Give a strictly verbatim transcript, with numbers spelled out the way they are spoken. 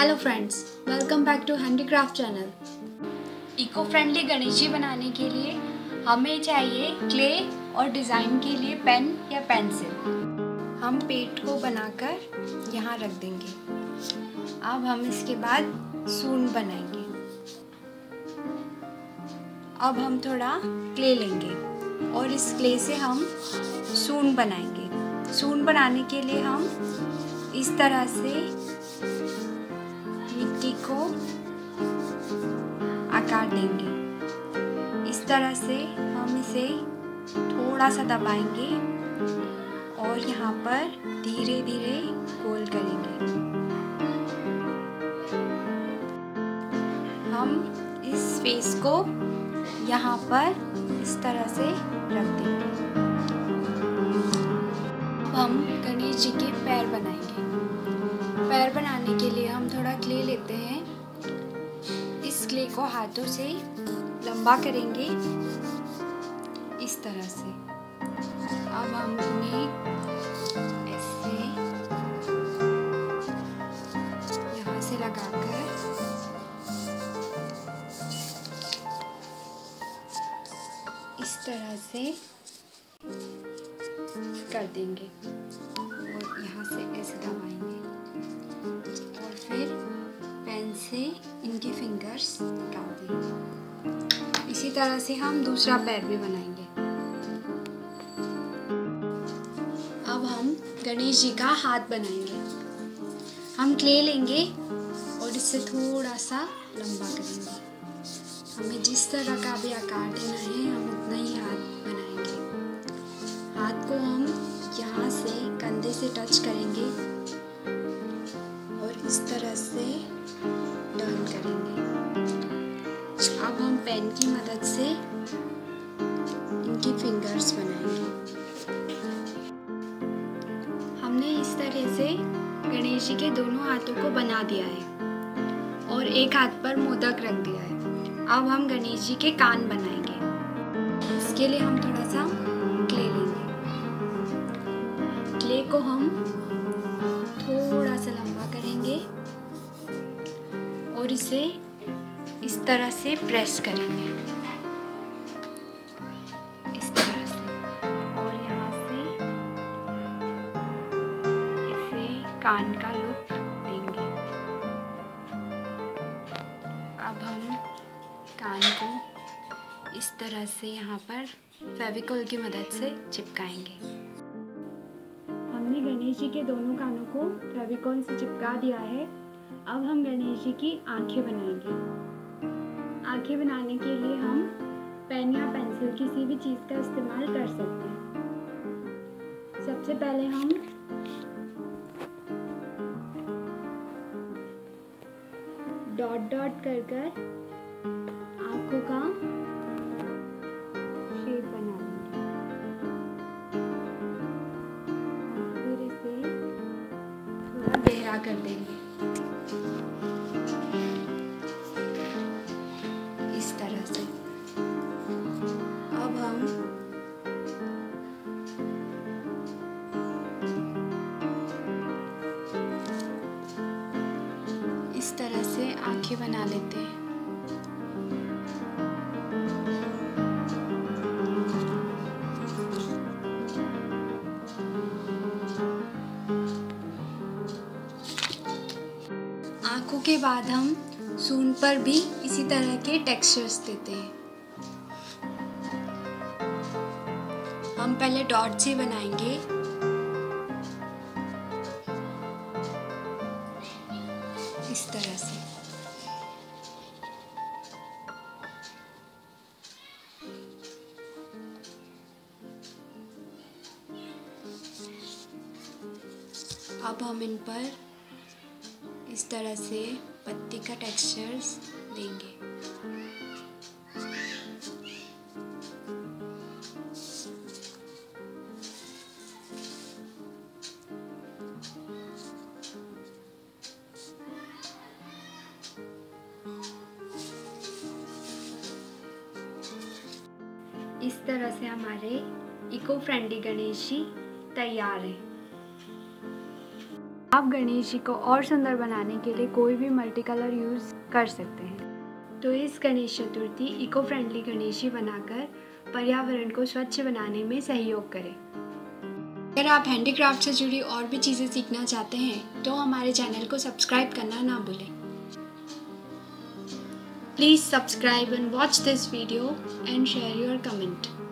Hello friends, welcome back to handicraft channel. Eco friendly Ganesh ji बनाने के लिए हमें चाहिए क्ले और डिज़ाइन के लिए पेन या पेंसिल। हम पेट को बनाकर यहाँ रख देंगे। अब हम इसके बाद सून बनाएंगे। अब हम थोड़ा क्ले लेंगे और इस क्ले से हम सून बनाएंगे। सून बनाने के लिए हम इस तरह से मिट्टी को आकार देंगे। इस तरह से हम इसे थोड़ा सा दबाएंगे और यहाँ पर धीरे धीरे गोल करेंगे। हम इस फेस को यहाँ पर इस तरह से रख देंगे। अब हम गणेश जी के पैर बनाएंगे। पैर बनाने के लिए हम थोड़ा क्ले लेते हैं। इस क्ले को हाथों से लंबा करेंगे इस तरह से। अब हम उन्हें ऐसे यहाँ से लगाकर इस तरह से कर देंगे और यहाँ से ऐसे दबाएंगे और फिर पेन से इनके फिंगर्स निकाल देंगे। इसी तरह से हम दूसरा पैर भी बनाएंगे। अब हम गणेश जी का हाथ बनाएंगे। हम क्ले लेंगे और इससे थोड़ा सा लंबा करेंगे। हमें जिस तरह का भी आकार देना है हम उतना ही हाथ बनाएंगे। हाथ को हम यहाँ से कंधे से टच करेंगे, इस तरह से टर्न करेंगे। अब हम पेन की मदद से इनकी फिंगर्स बनाएंगे। हमने इस तरह से गणेश जी के दोनों हाथों को बना दिया है और एक हाथ पर मोदक रख दिया है। अब हम गणेश जी के कान बनाएंगे। इसके लिए हम थोड़ा सा क्ले लेंगे। क्ले को हम थोड़ा सा लंबा करेंगे और इसे इस तरह से प्रेस करेंगे, इस तरह से, और यहाँ से इसे कान का लुक देंगे। अब हम कान को इस तरह से यहाँ पर फेविकोल की मदद से चिपकाएंगे। गणेश जी के दोनों कानों को फेविकॉल से चिपका दिया है। अब हम गणेश जी की आंखें बनाएंगे। आंखें बनाने के लिए हम पेन या पेंसिल किसी भी चीज़ का इस्तेमाल कर सकते हैं। सबसे पहले हम डॉट डॉट कर कर आंखों का शेप बनाएंगे। गहरा कर देंगे इस तरह से। अब हम इस तरह से आंखें बना लेते हैं। आंखों के बाद हम सूंड पर भी इसी तरह के टेक्सचर्स देते हैं। हम पहले डॉट से बनाएंगे, इस तरह से। अब हम इन पर इस तरह से पत्ती का टेक्सचर्स देंगे। इस तरह से हमारे इको फ्रेंडली गणेश जी तैयार है। आप गणेश जी को और सुंदर बनाने के लिए कोई भी मल्टी कलर यूज़ कर सकते हैं। तो इस गणेश चतुर्थी इको फ्रेंडली गणेश जी बनाकर पर्यावरण को स्वच्छ बनाने में सहयोग करें। अगर आप हैंडीक्राफ्ट से जुड़ी और भी चीज़ें सीखना चाहते हैं तो हमारे चैनल को सब्सक्राइब करना ना भूलें। Please subscribe and watch this video and share your comment.